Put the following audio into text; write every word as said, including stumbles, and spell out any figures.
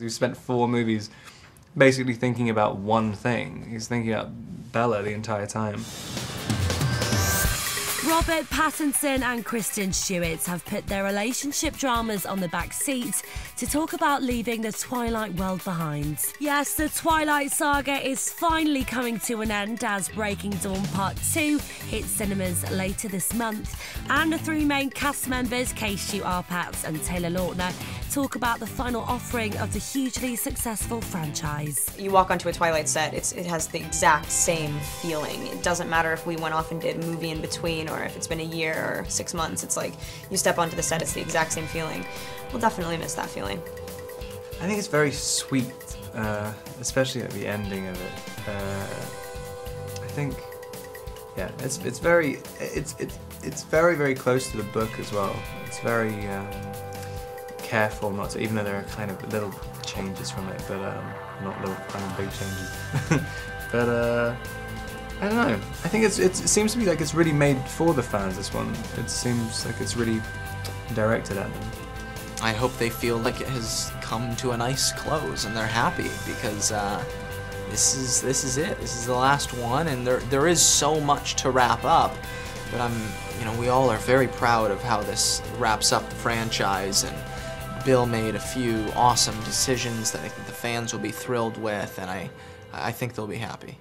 Who spent four movies basically thinking about one thing. He's thinking about Bella the entire time. Robert Pattinson and Kristen Stewart have put their relationship dramas on the back seat to talk about leaving the Twilight world behind. Yes, the Twilight saga is finally coming to an end as Breaking Dawn Part Two hits cinemas later this month. And the three main cast members, K Stu, R Pats and Taylor Lautner, talk about the final offering of the hugely successful franchise. You walk onto a Twilight set, it's, it has the exact same feeling. It doesn't matter if we went off and did a movie in between or if it's been a year or six months, it's like you step onto the set, it's the exact same feeling. We'll definitely miss that feeling. I think it's very sweet, uh, especially at the ending of it. Uh, I think, yeah, it's it's very it's it's it's very very close to the book as well. It's very um, careful not to, even though there are kind of little changes from it, but um, not little kind of big changes. But uh, I don't know. I think it's, it's it seems to be like it's really made for the fans. This one, it seems like it's really directed at them. I hope they feel like it has come to a nice close and they're happy, because uh, this is this is it. This is the last one, and there there is so much to wrap up. But I'm, you know, we all are very proud of how this wraps up the franchise, and Bill made a few awesome decisions that I think the fans will be thrilled with, and I I think they'll be happy.